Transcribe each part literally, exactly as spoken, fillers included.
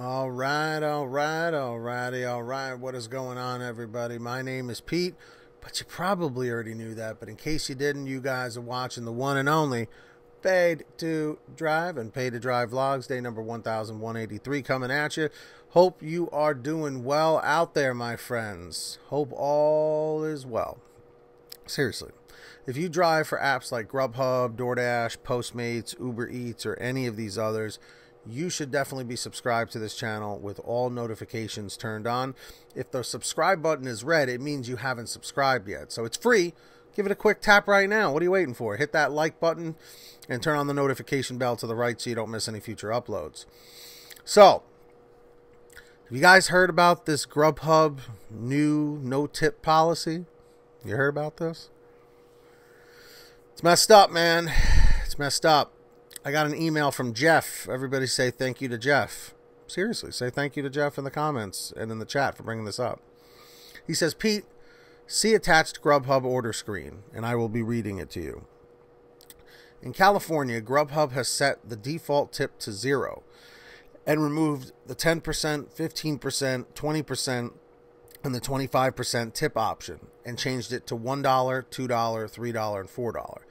All right, all right, all righty, all right. What is going on, everybody? My name is Pete, but you probably already knew that. But in case you didn't, you guys are watching the one and only Paid to Drive and Paid to Drive Vlogs, day number one thousand one hundred eighty-three coming at you. Hope you are doing well out there, my friends. Hope all is well. Seriously, if you drive for apps like Grubhub, DoorDash, Postmates, Uber Eats, or any of these others, you should definitely be subscribed to this channel with all notifications turned on. If the subscribe button is red, it means you haven't subscribed yet. So it's free. Give it a quick tap right now. What are you waiting for? Hit that like button and turn on the notification bell to the right so you don't miss any future uploads. So, have you guys heard about this Grubhub new no-tip policy? You heard about this? It's messed up, man. It's messed up. I got an email from Jeff. Everybody say thank you to Jeff. Seriously, say thank you to Jeff in the comments and in the chat for bringing this up. He says, Pete, see attached Grubhub order screen, and I will be reading it to you. In California, Grubhub has set the default tip to zero and removed the ten percent, fifteen percent, twenty percent, and the twenty-five percent tip option and changed it to one dollar, two dollars, three dollars, and four dollars.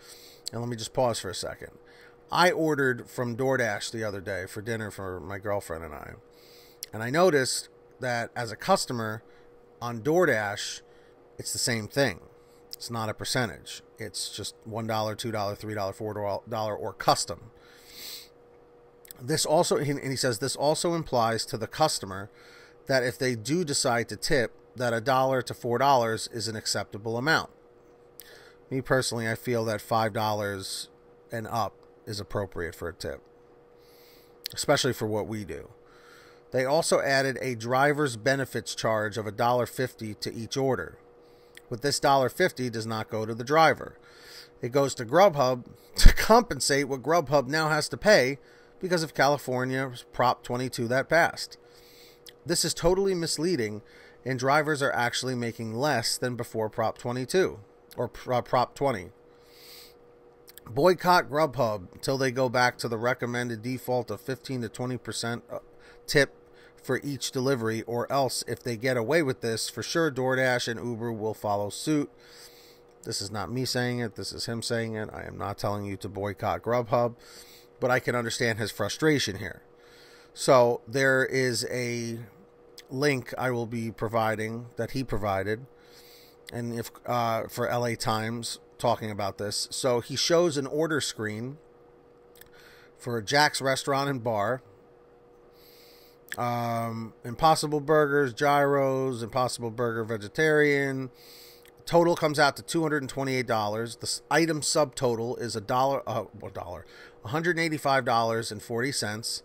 And let me just pause for a second. I ordered from DoorDash the other day for dinner for my girlfriend and I. And I noticed that as a customer on DoorDash, it's the same thing. It's not a percentage. It's just one dollar, two dollars, three dollars, four dollars, or custom. This also, and he says, this also implies to the customer that if they do decide to tip, that one dollar to four dollars is an acceptable amount. Me personally, I feel that five dollars and up is appropriate for a tip, especially for what we do. They also added a driver's benefits charge of one dollar fifty to each order. With this one dollar fifty does not go to the driver. It goes to Grubhub to compensate what Grubhub now has to pay because of California's Prop twenty-two that passed. This is totally misleading, and drivers are actually making less than before Prop twenty-two or uh, Prop twenty. Boycott Grubhub until they go back to the recommended default of fifteen to twenty percent tip for each delivery, or else if they get away with this, for sure DoorDash and Uber will follow suit. This is not me saying it. This is him saying it. I am not telling you to boycott Grubhub, but I can understand his frustration here. So there is a link I will be providing that he provided, and if uh, for L A Times, talking about this. So he shows an order screen for Jack's Restaurant and Bar, um, Impossible Burgers, Gyros, Impossible Burger Vegetarian. Total comes out to two hundred twenty-eight dollars. The item subtotal is a dollar, uh, one dollar, one hundred eighty-five dollars and forty cents.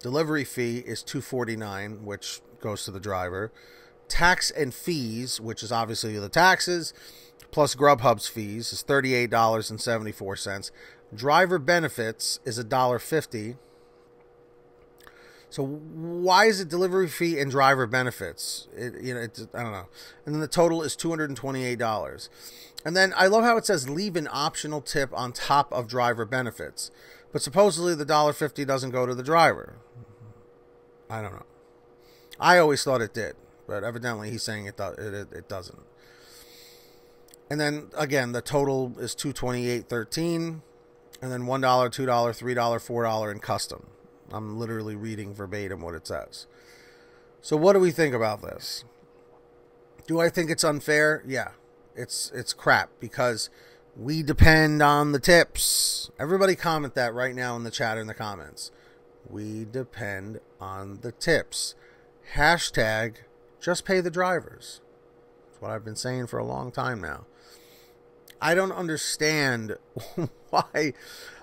Delivery fee is two forty-nine, which goes to the driver. Tax and fees, which is obviously the taxes, plus Grubhub's fees is thirty-eight dollars and seventy-four cents. Driver benefits is one dollar fifty. So why is it delivery fee and driver benefits? It, you know, it's, I don't know. And then the total is two hundred twenty-eight dollars. And then I love how it says leave an optional tip on top of driver benefits. But supposedly the one dollar fifty doesn't go to the driver. I don't know. I always thought it did, but evidently he's saying it, do it, it doesn't. And then, again, the total is two twenty-eight thirteen, and then one dollar, two dollars, three dollars, four dollars in custom. I'm literally reading verbatim what it says. So what do we think about this? Do I think it's unfair? Yeah, it's, it's crap because we depend on the tips. Everybody comment that right now in the chat or in the comments. We depend on the tips. Hashtag just pay the drivers. That's what I've been saying for a long time now. I don't understand why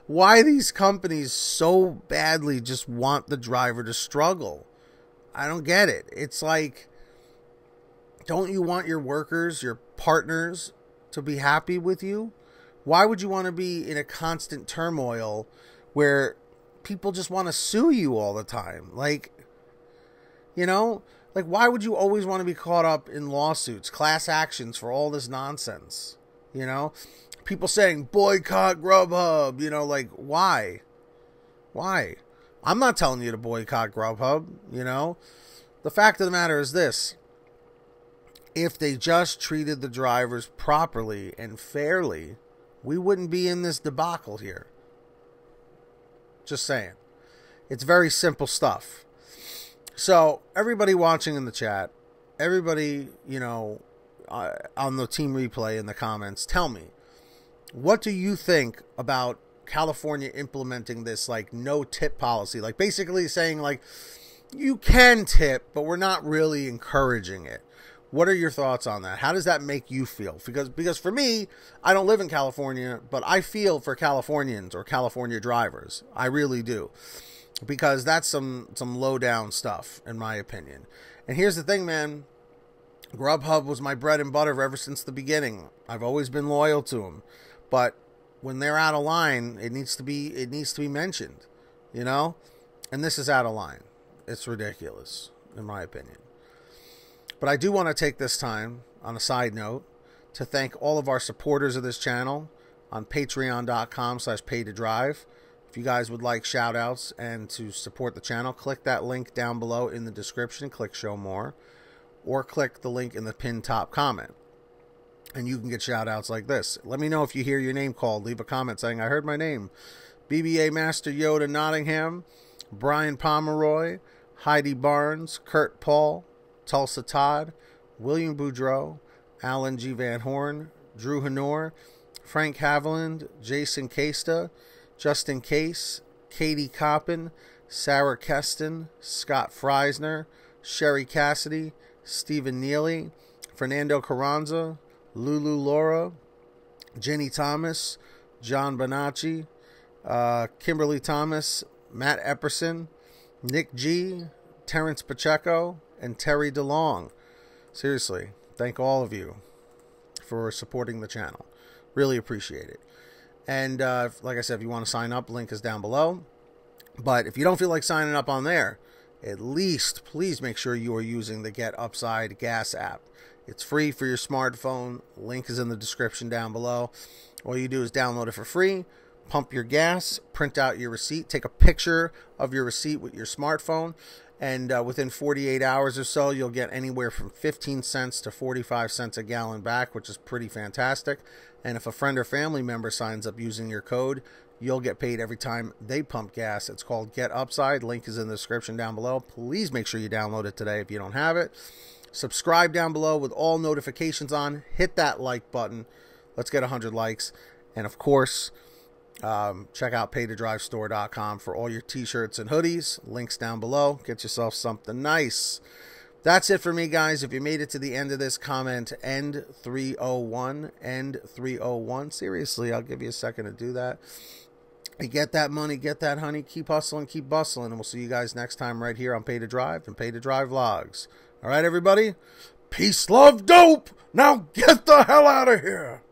why these companies so badly just want the driver to struggle. I don't get it. It's like, don't you want your workers, your partners, to be happy with you? Why would you want to be in a constant turmoil where people just want to sue you all the time? Like, you know, like why would you always want to be caught up in lawsuits, class actions for all this nonsense? You know, people saying boycott Grubhub, you know, like why? Why? I'm not telling you to boycott Grubhub, you know. The fact of the matter is this. If they just treated the drivers properly and fairly, we wouldn't be in this debacle here. Just saying. It's very simple stuff. So, everybody watching in the chat, everybody, you know, uh, on the team replay in the comments, tell me, what do you think about California implementing this, like, no-tip policy? Like, basically saying, like, you can tip, but we're not really encouraging it. What are your thoughts on that? How does that make you feel? Because because for me, I don't live in California, but I feel for Californians or California drivers. I really do. Because that's some, some low-down stuff, in my opinion. And here's the thing, man. Grubhub was my bread and butter ever since the beginning. I've always been loyal to them. But when they're out of line, it needs to be it needs to be mentioned, you know? And this is out of line. It's ridiculous, in my opinion. But I do want to take this time, on a side note, to thank all of our supporters of this channel on patreon.com slash pay to drive. If you guys would like shout outs and to support the channel, click that link down below in the description, click show more, or click the link in the pinned top comment. And you can get shout outs like this. Let me know if you hear your name called. Leave a comment saying, I heard my name. B B A Master Yoda Nottingham, Brian Pomeroy, Heidi Barnes, Kurt Paul, Tulsa Todd, William Boudreau, Alan G. Van Horn, Drew Honor, Frank Haviland, Jason Casta, Justin Case, Katie Coppin, Sarah Keston, Scott Freisner, Sherry Cassidy, Stephen Neely, Fernando Carranza, Lulu Laura, Jenny Thomas, John Bonacci, uh, Kimberly Thomas, Matt Epperson, Nick G., Terrence Pacheco, and Terry DeLong. Seriously, thank all of you for supporting the channel. Really appreciate it. And uh, like I said, if you want to sign up, link is down below. But if you don't feel like signing up on there, at least please make sure you are using the GetUpside Gas app. It's free for your smartphone. Link is in the description down below. All you do is download it for free, pump your gas, print out your receipt, take a picture of your receipt with your smartphone, and uh, within forty-eight hours or so, you'll get anywhere from fifteen cents to forty-five cents a gallon back, which is pretty fantastic. And if a friend or family member signs up using your code, you'll get paid every time they pump gas. It's called GetUpside. Link is in the description down below. Please make sure you download it today if you don't have it. Subscribe down below with all notifications on. Hit that like button. Let's get one hundred likes. And, of course, Um, check out pay to drive store dot com for all your t-shirts and hoodies. Links down below. Get yourself something nice. That's it for me, guys. If you made it to the end of this, comment end three oh one, end three oh one. Seriously, I'll give you a second to do that. And get that money, get that honey. Keep hustling, keep bustling, and we'll see you guys next time right here on Pay to Drive and Pay to Drive Vlogs. All right, everybody? Peace, love, dope. Now get the hell out of here.